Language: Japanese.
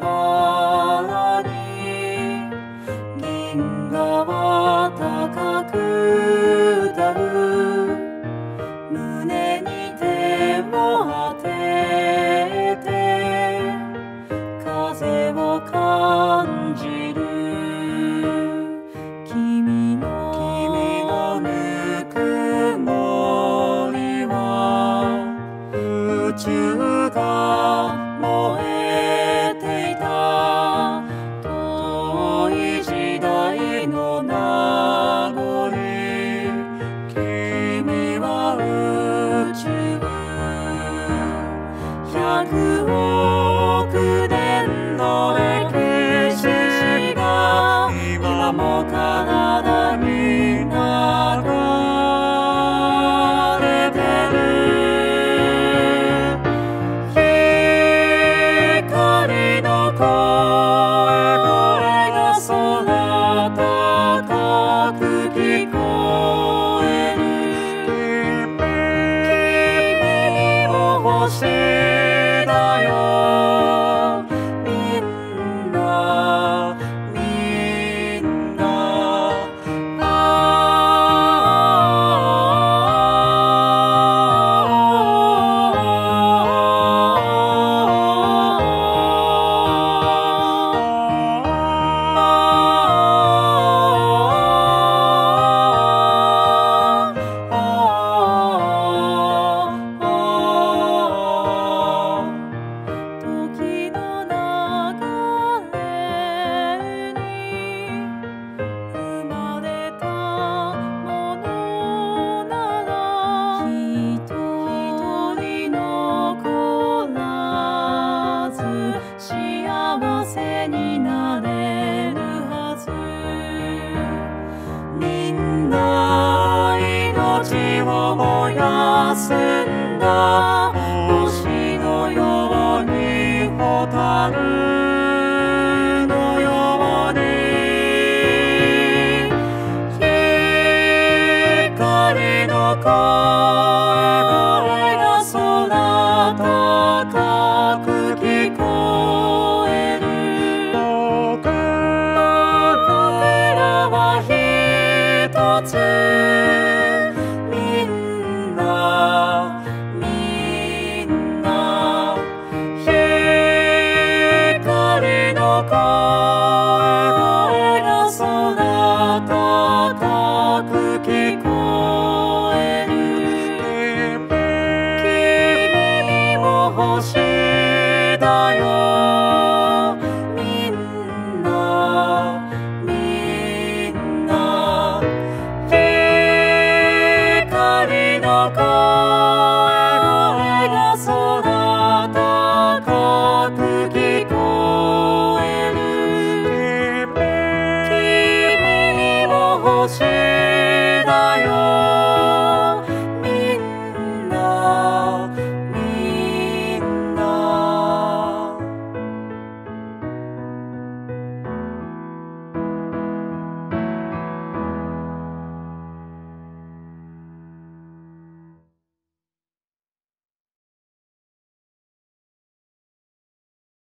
原に銀河は高く歌う胸に手を当てて風を感じる君のぬくもりは宇宙 100億年の歴史が今も体に流れてる光の声が空高く聞こえる君を欲しい 燃やすんだ星のように蛍る